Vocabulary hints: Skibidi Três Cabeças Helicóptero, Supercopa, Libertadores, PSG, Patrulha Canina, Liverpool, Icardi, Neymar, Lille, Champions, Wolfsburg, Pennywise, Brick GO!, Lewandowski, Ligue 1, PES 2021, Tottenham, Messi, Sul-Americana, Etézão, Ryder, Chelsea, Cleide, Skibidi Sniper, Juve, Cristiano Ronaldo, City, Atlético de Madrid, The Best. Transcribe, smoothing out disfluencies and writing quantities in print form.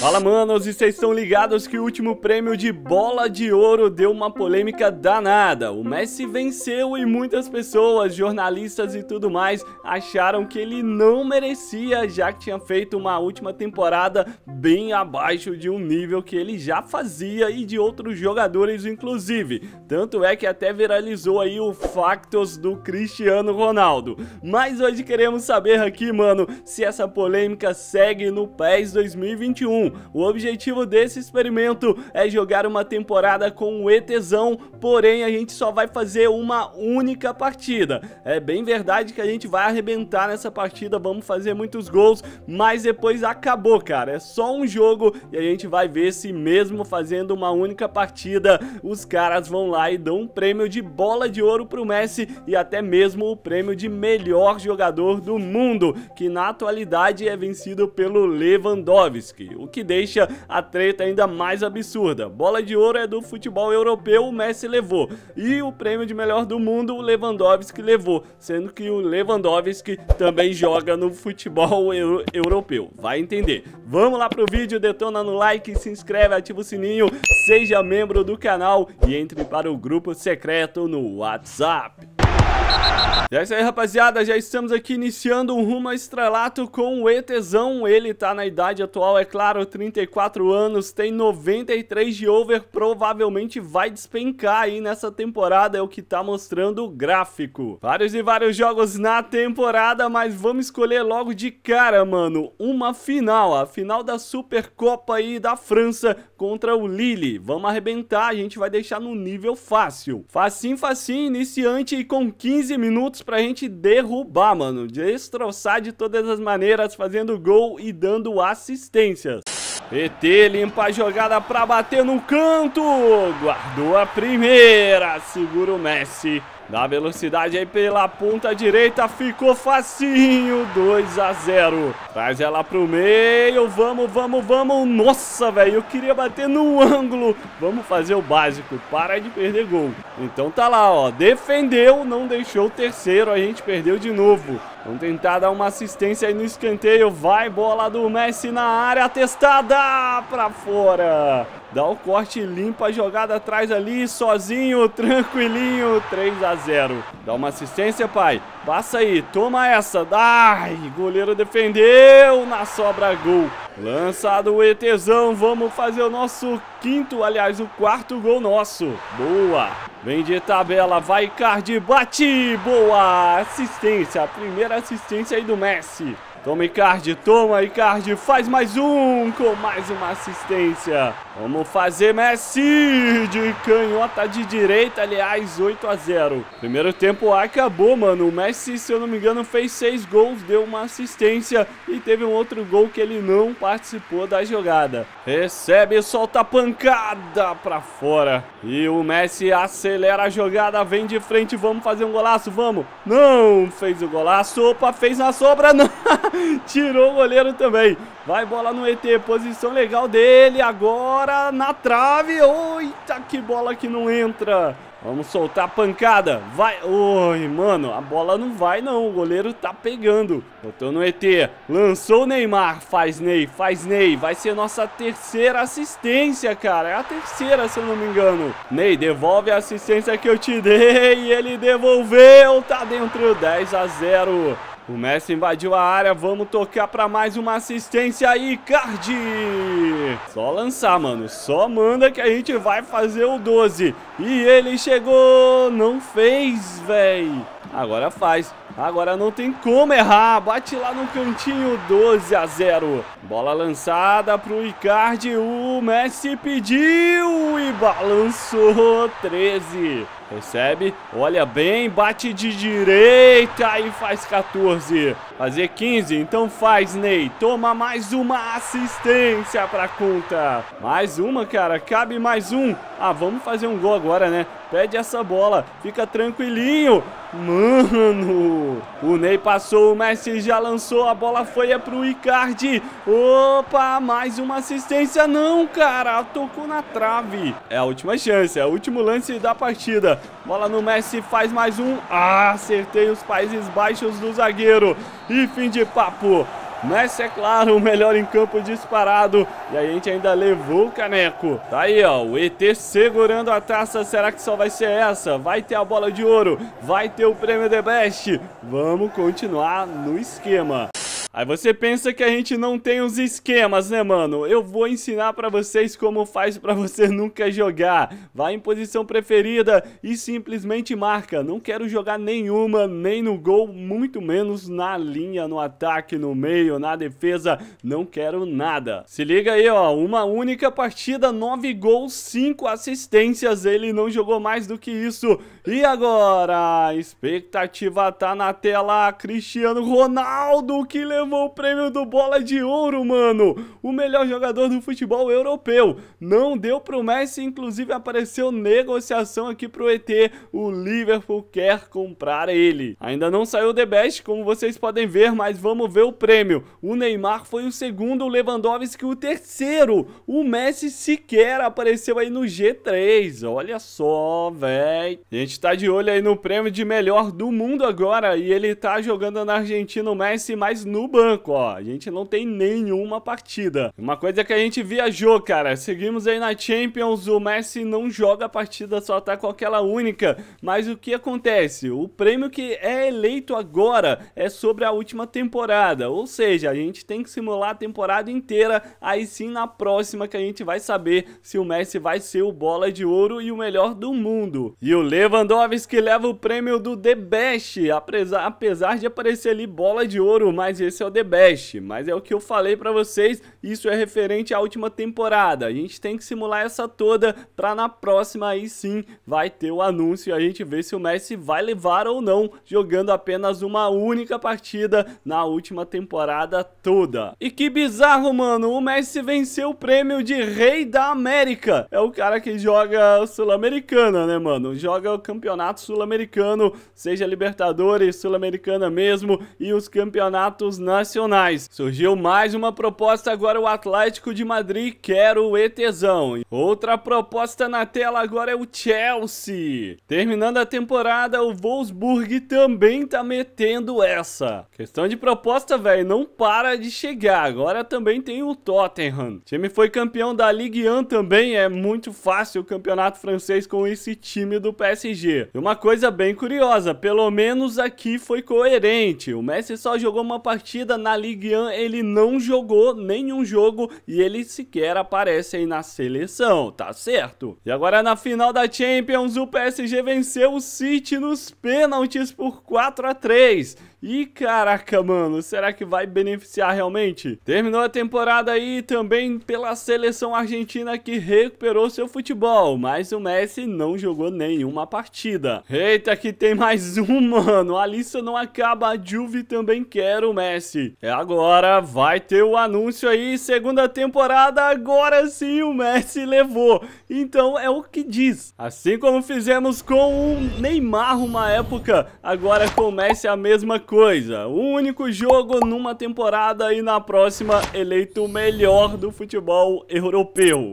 Fala, manos, e vocês estão ligados que o último prêmio de bola de ouro deu uma polêmica danada. O Messi venceu e muitas pessoas, jornalistas e tudo mais, acharam que ele não merecia, já que tinha feito uma última temporada bem abaixo de um nível que ele já fazia e de outros jogadores, inclusive. Tanto é que até viralizou aí o Factos do Cristiano Ronaldo. Mas hoje queremos saber aqui, mano, se essa polêmica segue no PES 2021. O objetivo desse experimento é jogar uma temporada com o Etézão, porém a gente só vai fazer uma única partida. É bem verdade que a gente vai arrebentar nessa partida, vamos fazer muitos gols, mas depois acabou, cara. É só um jogo e a gente vai ver se mesmo fazendo uma única partida, os caras vão lá e dão um prêmio de bola de ouro pro Messi e até mesmo o prêmio de melhor jogador do mundo, que na atualidade é vencido pelo Lewandowski. O que deixa a treta ainda mais absurda. Bola de ouro é do futebol europeu, o Messi levou. E o prêmio de melhor do mundo, o Lewandowski levou. Sendo que o Lewandowski também joga no futebol europeu. Vai entender. Vamos lá pro vídeo, detona no like, se inscreve, ativa o sininho, seja membro do canal e entre para o grupo secreto no WhatsApp. E é isso aí, rapaziada, já estamos aqui iniciando um rumo ao estrelato com o Etézão. Ele tá na idade atual, é claro, 34 anos, tem 93 de over, provavelmente vai despencar aí nessa temporada, é o que tá mostrando o gráfico. Vários e vários jogos na temporada, mas vamos escolher logo de cara, mano, uma final, a final da Supercopa aí da França contra o Lille. Vamos arrebentar, a gente vai deixar no nível fácil. Facinho, facinho, iniciante e com 15 minutos pra gente derrubar, mano, destroçar de todas as maneiras, fazendo gol e dando assistências. ET limpa a jogada pra bater no canto, guardou a primeira, segura o Messi, dá velocidade aí pela ponta direita, ficou facinho, 2 a 0, traz ela pro meio, vamos, vamos, vamos, nossa, velho, eu queria bater no ângulo, vamos fazer o básico, para de perder gol, então tá lá, ó, defendeu, não deixou o terceiro, a gente perdeu de novo. Vamos tentar dar uma assistência aí no escanteio, vai bola do Messi na área, testada pra fora. Dá o corte, limpa a jogada atrás ali, sozinho, tranquilinho, 3 a 0. Dá uma assistência, pai, passa aí, toma essa, ai, goleiro defendeu, na sobra gol. Lançado o Etézão, vamos fazer o nosso quinto, aliás, o quarto gol nosso. Boa, vem de tabela, vai Icardi, bate, boa, assistência, primeira assistência aí do Messi. Toma, Icardi, faz mais um, com mais uma assistência. Vamos fazer, Messi, de canhota de direita, aliás, 8 a 0. Primeiro tempo acabou, mano, o Messi, se eu não me engano, fez 6 gols, deu uma assistência e teve um outro gol que ele não participou da jogada. Recebe, solta a pancada pra fora. E o Messi acelera a jogada, vem de frente, vamos fazer um golaço, vamos. Não, fez o golaço, opa, fez na sobra, não. Tirou o goleiro também. Vai bola no ET, posição legal dele. Agora na trave. Eita, que bola que não entra. Vamos soltar a pancada. Vai. Oi, mano, a bola não vai não. O goleiro tá pegando. Botou no ET. Lançou o Neymar. Faz Ney, faz Ney. Vai ser nossa terceira assistência, cara. É a terceira, se eu não me engano. Ney, devolve a assistência que eu te dei. Ele devolveu. Tá dentro, 10 a 0. O Messi invadiu a área, vamos tocar pra mais uma assistência aí, Icardi! Só lançar, mano, só manda que a gente vai fazer o 12. E ele chegou, não fez, véi. Agora faz, agora não tem como errar, bate lá no cantinho, 12 a 0. Bola lançada pro Icardi, o Messi pediu e balançou, 13. Recebe, olha bem, bate de direita e faz 14. Fazer 15, então faz, Ney. Toma mais uma assistência pra conta. Mais uma, cara, cabe mais um. Ah, vamos fazer um gol agora, né? Pede essa bola, fica tranquilinho. Mano, o Ney passou, o Messi já lançou, a bola foi pro Icardi. Opa, mais uma assistência. Não, cara, tocou na trave. É a última chance, é o último lance da partida. Bola no Messi, faz mais um. Ah, acertei os Países Baixos do zagueiro. E fim de papo. mas é claro, o melhor em campo disparado. E a gente ainda levou o caneco. Tá aí, ó, o ET segurando a taça. Será que só vai ser essa? Vai ter a bola de ouro, vai ter o prêmio The Best. Vamos continuar no esquema. Aí você pensa que a gente não tem os esquemas, né, mano? Eu vou ensinar pra vocês como faz pra você nunca jogar. Vai em posição preferida e simplesmente marca. Não quero jogar nenhuma, nem no gol, muito menos na linha, no ataque, no meio, na defesa. Não quero nada. Se liga aí, ó. Uma única partida, 9 gols, 5 assistências. Ele não jogou mais do que isso. E agora? A expectativa tá na tela. Cristiano Ronaldo, que levou o prêmio do Bola de Ouro, mano. O melhor jogador do futebol europeu. Não deu pro Messi, inclusive apareceu negociação aqui pro ET. O Liverpool quer comprar ele. Ainda não saiu o The Best, como vocês podem ver, mas vamos ver o prêmio. O Neymar foi o segundo, o Lewandowski o terceiro. O Messi sequer apareceu aí no G3. Olha só, velho. A gente tá de olho aí no prêmio de melhor do mundo agora. E ele tá jogando na Argentina, o Messi, mas no banco, ó. A gente não tem nenhuma partida. Uma coisa que a gente viajou, cara. Seguimos aí na Champions. O Messi não joga a partida, só tá com aquela única. Mas o que acontece? O prêmio que é eleito agora é sobre a última temporada. Ou seja, a gente tem que simular a temporada inteira. Aí sim, na próxima que a gente vai saber se o Messi vai ser o Bola de Ouro e o melhor do mundo. E o Lewandowski leva o prêmio do The Best. Apesar de aparecer ali Bola de Ouro, mas esse é o The Best, mas é o que eu falei pra vocês, isso é referente à última temporada. A gente tem que simular essa toda pra na próxima aí sim vai ter o anúncio e a gente vê se o Messi vai levar ou não, jogando apenas uma única partida na última temporada toda. E que bizarro, mano, o Messi venceu o prêmio de Rei da América. É o cara que joga Sul-Americana, né, mano? Joga o campeonato sul-americano, seja Libertadores, Sul-Americana mesmo, e os campeonatos nacionais. Surgiu mais uma proposta agora, o Atlético de Madrid quer o Etézão. Outra proposta na tela agora é o Chelsea. Terminando a temporada, o Wolfsburg também tá metendo essa. Questão de proposta, velho, não para de chegar. Agora também tem o Tottenham. O time foi campeão da Ligue 1 também, é muito fácil o campeonato francês com esse time do PSG. E uma coisa bem curiosa, pelo menos aqui foi coerente. O Messi só jogou uma partida na Ligue 1, ele não jogou nenhum jogo e ele sequer aparece aí na seleção, tá certo? E agora na final da Champions, o PSG venceu o City nos pênaltis por 4-3. E caraca, mano, será que vai beneficiar realmente? Terminou a temporada aí também pela seleção argentina, que recuperou seu futebol, mas o Messi não jogou nenhuma partida. Eita, que tem mais um, mano. A lista não acaba, a Juve também quer o Messi. É agora, vai ter o anúncio aí, segunda temporada, agora sim o Messi levou. Então é o que diz. Assim como fizemos com o Neymar uma época, agora com o Messi a mesma coisa, um único jogo numa temporada e na próxima eleito o melhor do futebol europeu.